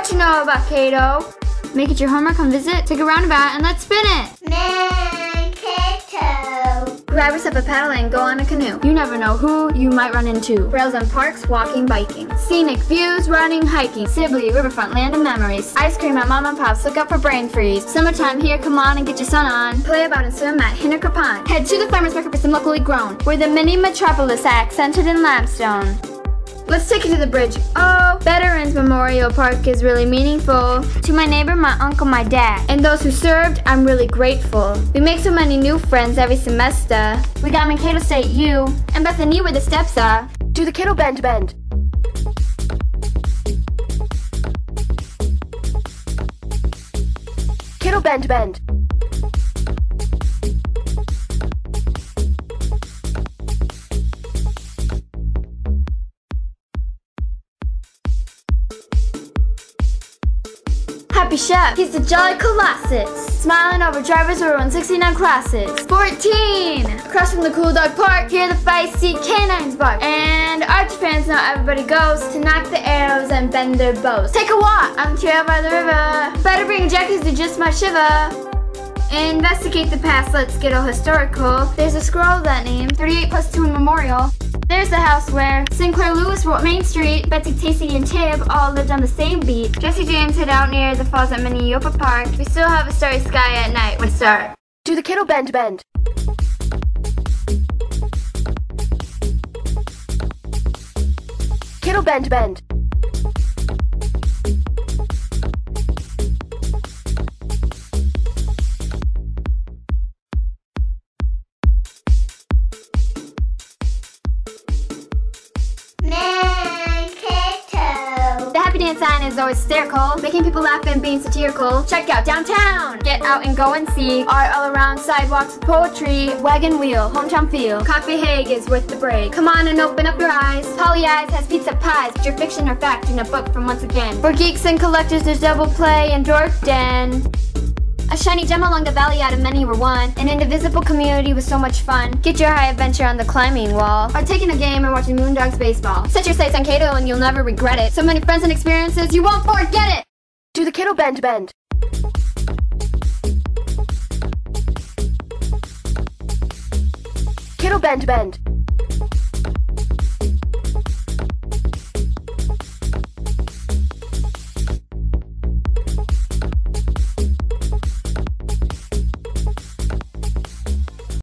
what you know about Kato. Make it your homework, come visit, take a roundabout, and let's spin it. Mankato. Grab yourself a paddle and go on a canoe. You never know who you might run into. Trails and parks, walking, biking. Scenic views, running, hiking. Sibley, riverfront, land of memories. Ice cream at Mom and Pop's, look out for brain freeze. Summertime here, come on and get your sun on. Play about and swim at Hinnaker Pond. Head to the farmer's market for some locally grown. We're the mini metropolis accented in limestone. Let's take you to the bridge. Oh, Veterans Memorial Park is really meaningful. To my neighbor, my uncle, my dad, and those who served, I'm really grateful. We make so many new friends every semester. We got Mankato State U, and Bethany where the steps are. Do the KatoBend bend. KatoBend bend. Happy Chef, he's the Jolly Colossus. Smiling over drivers who are in 69 classes. 14! Across from the Cool Dog Park, hear the feisty canines bark. And archery fans know everybody goes to knock the arrows and bend their bows. Take a walk on the trail by the river. Better bring jackets to just my shiver. Investigate the past, let's get all historical. There's a scroll that named 38+2 in Memorial. There's the house where Sinclair Lewis wrote Main Street, Betsy, Tacy and Tib all lived on the same beat. Jesse James hid out near the falls at Minneopa Park. We still have a starry sky at night when it's dark. Do the KatoBend bend. KatoBend bend. Sign is always hysterical, making people laugh and being satirical. Check out downtown, get out and go and see art all around, sidewalks, poetry, wagon wheel, hometown feel. Coffee Hague is worth the break. Come on and open up your eyes. Polly Eyes has pizza pies, your fiction or fact in a book from once again. For geeks and collectors, there's Double Play and Dork Den. A shiny gem along the valley out of many were one. An indivisible community was so much fun. Get your high adventure on the climbing wall, or taking a game and watching Moondogs Baseball. Set your sights on Kato and you'll never regret it. So many friends and experiences, you won't forget it! Do the KatoBend bend. KatoBend bend.